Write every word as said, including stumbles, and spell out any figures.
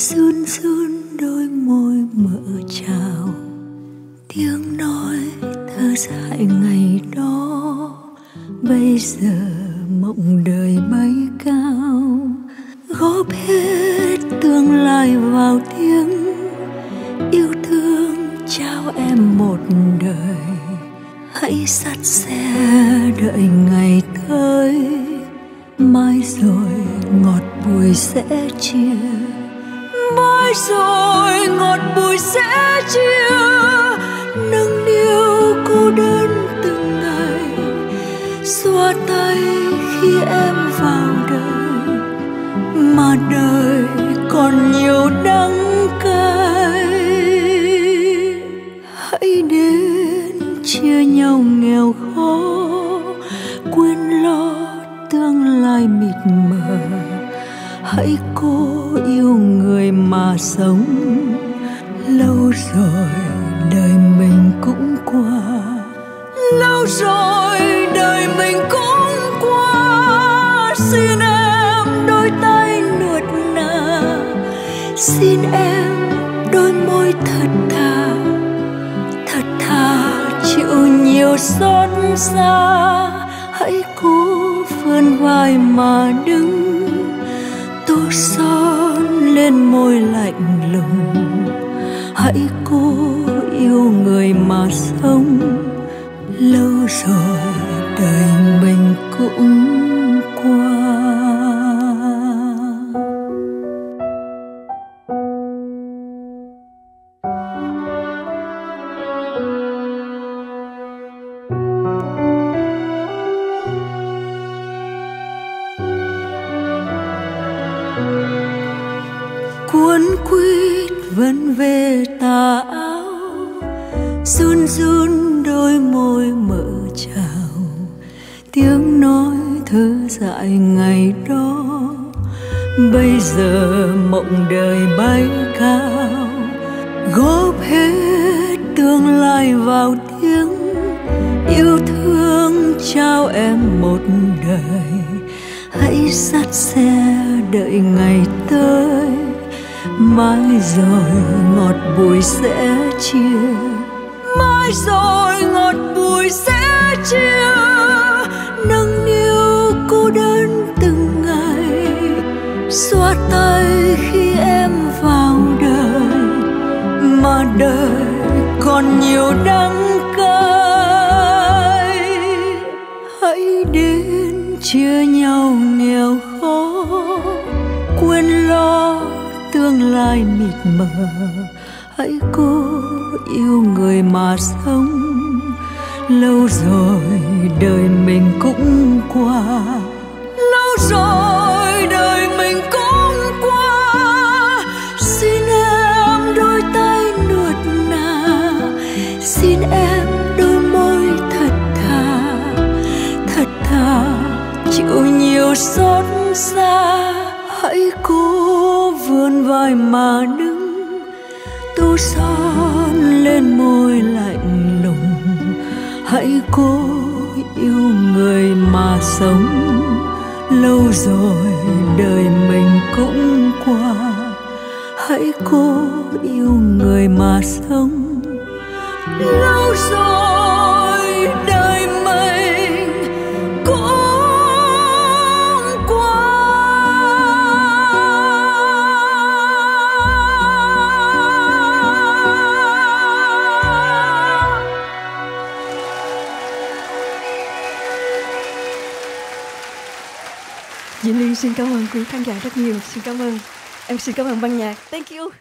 Sương sương đôi môi mở trào, tiếng nói thơ dại ngày đó. Bây giờ mộng đời bay cao, góp hết tương lai vào tiếng yêu thương trao em một đời. Hãy dắt xe đợi ngày tới, mai rồi ngọt bùi sẽ chia. Mai rồi ngọt bùi sẽ chia, nâng niu cô đơn từng ngày. Xua tay khi em vào đời, mà đời còn nhiều đắng cay. Hãy đến chia nhau nghèo khó, quên lo tương lai mịt mờ. Hãy cố yêu người mà sống, lâu rồi đời mình cũng qua. Lâu rồi đời mình cũng qua. Xin em đôi tay nuột nà, xin em đôi môi thật thà. Thật thà chịu nhiều xót xa, hãy cố vươn vai mà đứng. Tô son lên môi lạnh lùng, hãy cố yêu người mà sống, lâu rồi đời mình cũng qua. Cuốn quýt vẫn về tà áo, run run đôi môi mở trào, tiếng nói thơ dại ngày đó. Bây giờ mộng đời bay cao, góp hết tương lai vào tiếng yêu thương trao em một đời. Hãy dắt xe đợi ngày tới, mai rồi ngọt bùi sẽ chia. Mai rồi ngọt bùi sẽ chia, nâng niu cô đơn từng ngày. Xóa tay khi em vào đời, mà đời còn nhiều đắng cay. Hãy đến chia nhau nghèo khó, quên lo tương lai mịt mờ. Hãy cố yêu người mà sống, lâu rồi đời mình cũng qua. Lâu rồi đời mình cũng qua. Xin em đôi tay nuột nà, xin em đôi môi thật thà. Thật thà chịu nhiều xót xa, hãy cố vươn vai mà đứng. Tô son lên môi lạnh lùng, hãy cố yêu người mà sống, lâu rồi đời mình cũng qua. Hãy cố yêu người mà sống, lâu rồi đời mình cũng Diễm Liên xin cảm ơn quý khán giả rất nhiều. Xin cảm ơn. Em xin cảm ơn ban nhạc. Thank you.